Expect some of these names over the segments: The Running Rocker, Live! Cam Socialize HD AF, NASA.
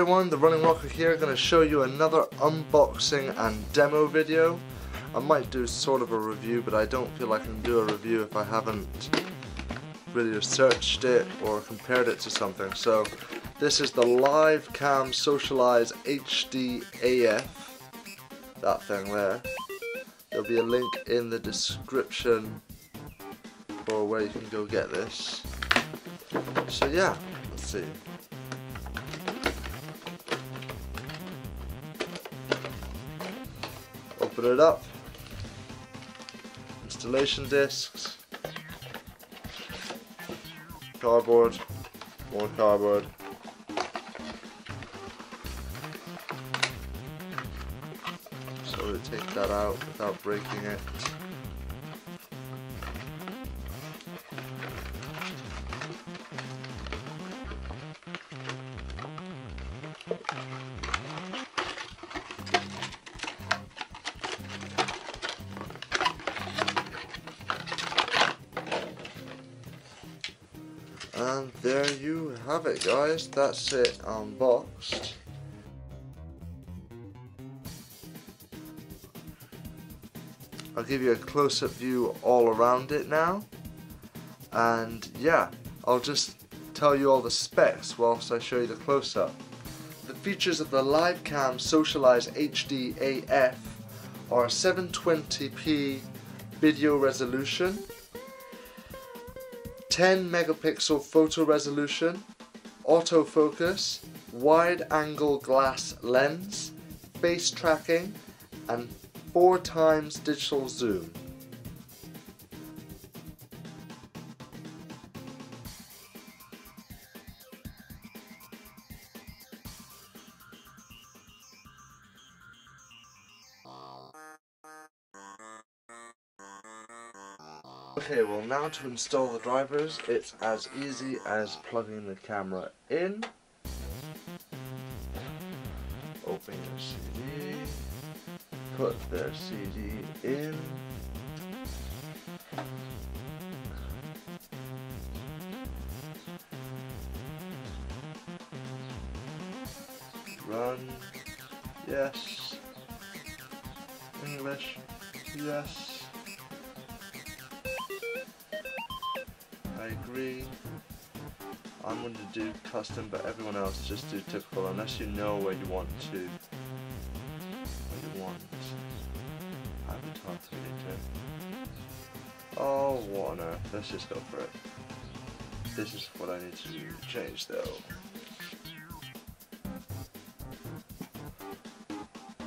everyone, The Running Rocker here, going to show you another unboxing and demo video. I might do sort of a review, but I don't feel I can do a review if I haven't really researched it or compared it to something. So this is the Live! Cam Socialize HD AF, that thing there. There'll be a link in the description for where you can go get this. So yeah, let's see. Open it up. Installation discs. Cardboard. More cardboard. So we'll take that out without breaking it. And there you have it, guys, that's it unboxed. I'll give you a close-up view all around it now, and yeah, I'll just tell you all the specs whilst I show you the close-up. The features of the Live! Cam Socialize HD AF are 720p video resolution, 10 megapixel photo resolution, autofocus, wide angle glass lens, face tracking, and 4x digital zoom. Okay, well, now to install the drivers, it's as easy as plugging the camera in, open your CD, put their CD in, run, yes, English, yes. I agree. I'm going to do custom, but everyone else just do typical unless you know where you want to. Where you want avatar 3D. Oh, what on earth? Let's just go for it. This is what I need to change though.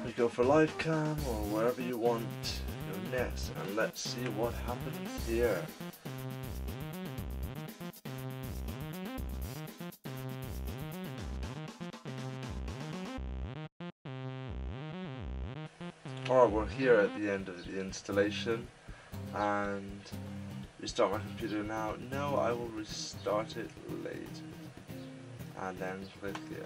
We go for live cam or wherever you want your next, and let's see what happens here. Alright, we're here at the end of the installation, and restart my computer now. No, I will restart it later, and then click here.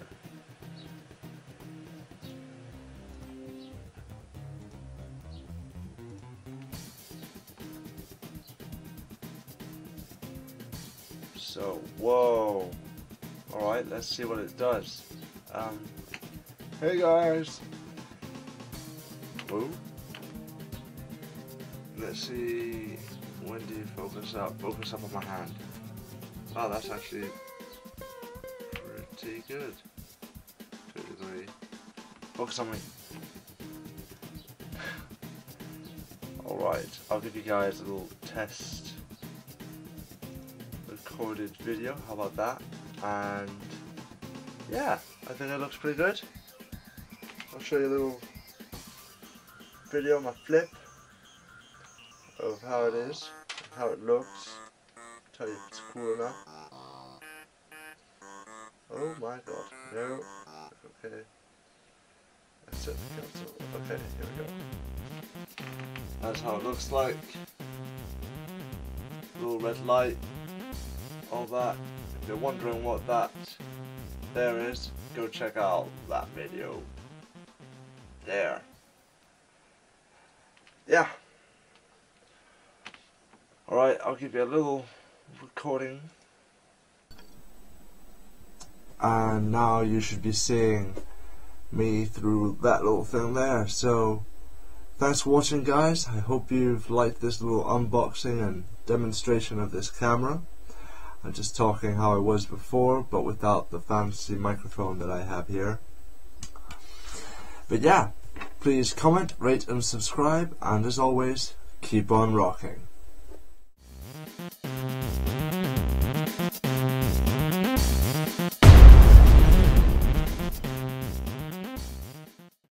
So, whoa! Alright, let's see what it does. Hey guys! Whoa. Let's see, when do you focus up? Focus up on my hand. Wow, that's actually pretty good. 2, 3. Focus on me. Alright, I'll give you guys a little test recorded video. How about that? And yeah, I think that looks pretty good. I'll show you a little video on my flip of how it is, how it looks, tell you if it's cool or not. Oh my god, no, okay, that's it, cancel, okay, here we go. That's how it looks like, little red light, all that. If you're wondering what that there is, go check out that video there. Yeah. Alright, I'll give you a little recording. and now you should be seeing me through that little thing there. So thanks for watching, guys. I hope you've liked this little unboxing and demonstration of this camera. I'm just talking how I was before, but without the fancy microphone that I have here. But yeah, please comment, rate and subscribe, and as always, keep on rocking.